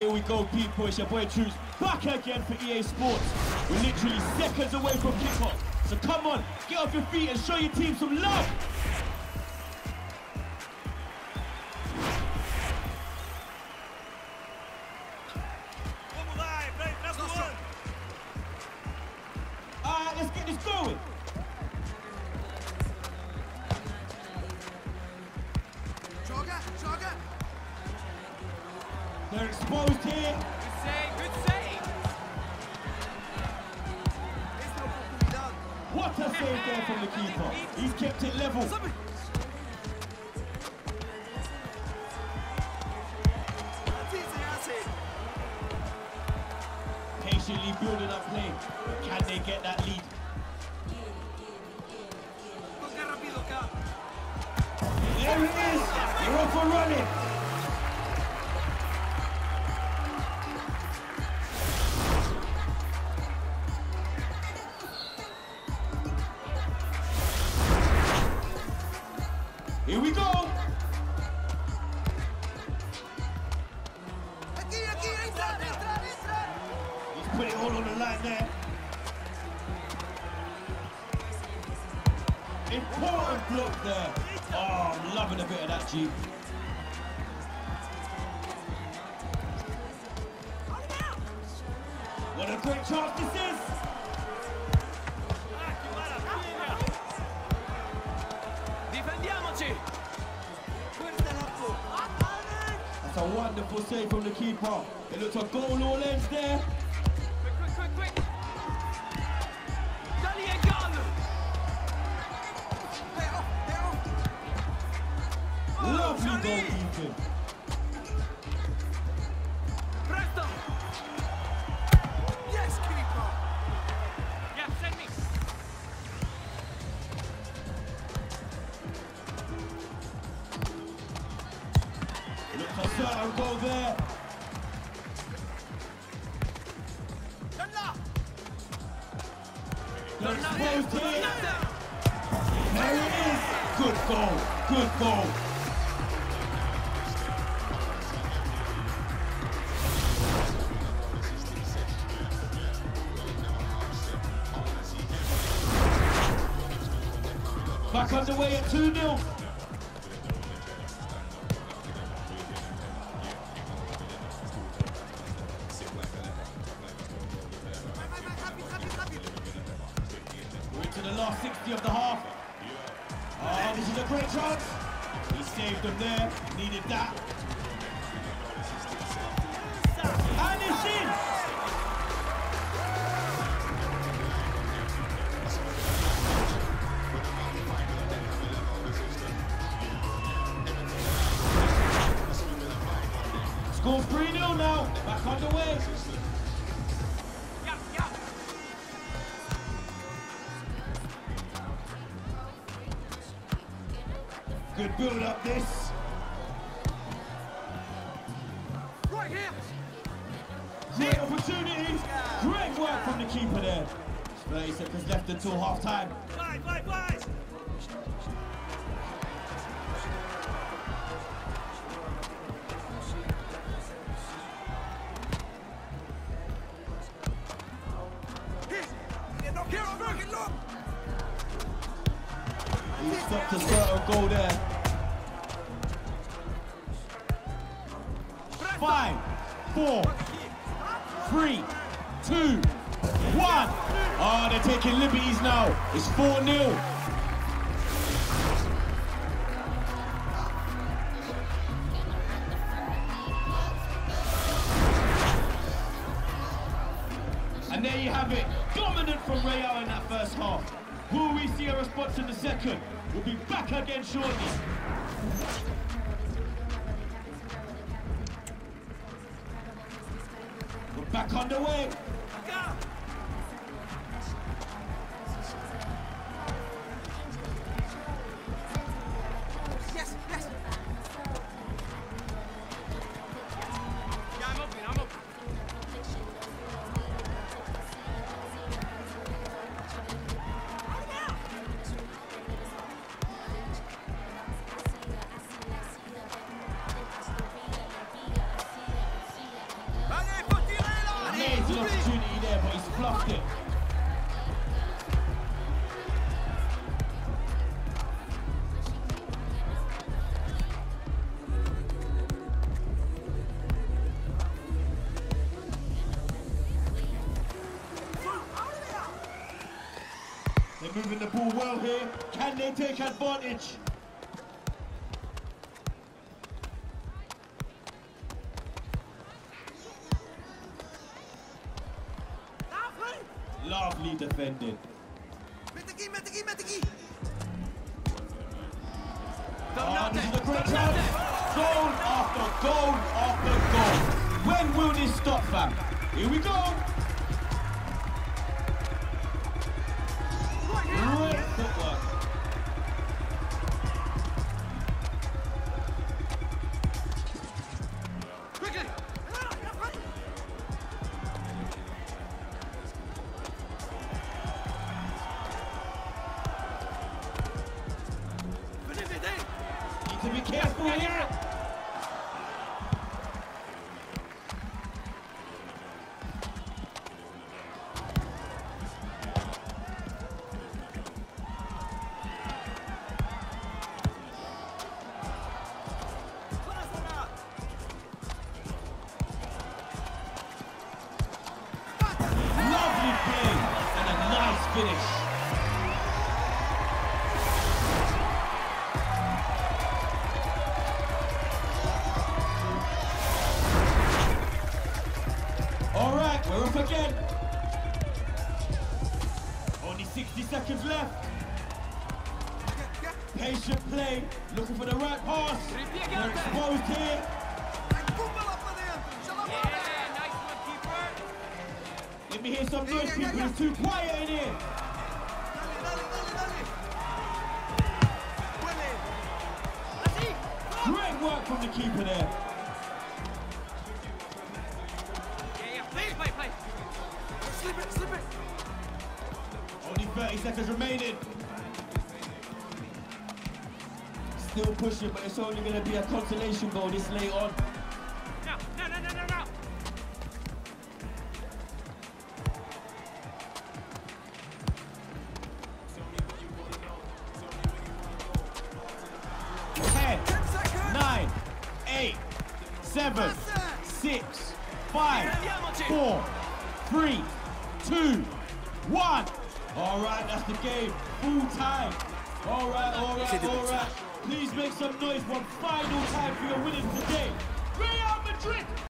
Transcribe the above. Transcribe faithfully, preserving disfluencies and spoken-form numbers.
Here we go, people, it's your boy Trues, back again for E A Sports. We're literally seconds away from kickoff, so come on, get off your feet and show your team some love! Alright, let's get this going! Jogger, jogger! They're exposed here. Good save, good save. What a save there from the keeper. He's kept it level. Patiently building up play. Can they get that lead? There it is. They're off and running. Here we go! He's put it all on the line there. Important block there. Oh, I'm loving a bit of that, G. What a great chance this is! That's a wonderful save from the keeper. It looks a goal all ends there. Quick, quick, quick, quick. Dali and Gun. They're off, they're off. Lovely oh, goalkeeping. Presto. Yes, keeper. Yeah, send me. A certain goal there. They're exposed to it. There it is. Good goal. Good goal. Back underway at two nil. The last sixty of the half. Oh, this is a great chance. He saved them there. Needed that. And it's in. Score three nil now. Back underway. Good build up this. Right here. Great opportunity. Great work from the keeper there. thirty seconds left until half time. Fly, fly, fly. He stopped a certain goal there. Five, four, three, two, one. Oh, they're taking liberties now. It's four nil. And there you have it. Dominant from Real in that first half. Will we see a response in the second? We'll be back again shortly. We're back underway. Yes, yes. Yeah, I'm open, I'm open. the opportunity there, but he's fluffed it. They're moving the ball well here. Can they take advantage? Lovely defending. Oh, this is a great chance. Goal after goal after goal. When will this stop, fam? Here we go. Great footwork. To be careful here. Lovely play and a nice finish. We're up again. Only sixty seconds left. Patient play, looking for the right pass. They're exposed here. Yeah, nice one, keeper. Let me hear some noise, people. It's too quiet in here. Great work from the keeper there. Slip it, slip it. Only thirty seconds remaining. Still pushing, but it's only going to be a consolation goal this late on. No, no, no, no, no, no. Ten, nine, eight, seven, six, five, four, three, two, one. All right, that's the game. Full time. All right, all right, all right. Please make some noise one final time for your winners today. Real Madrid.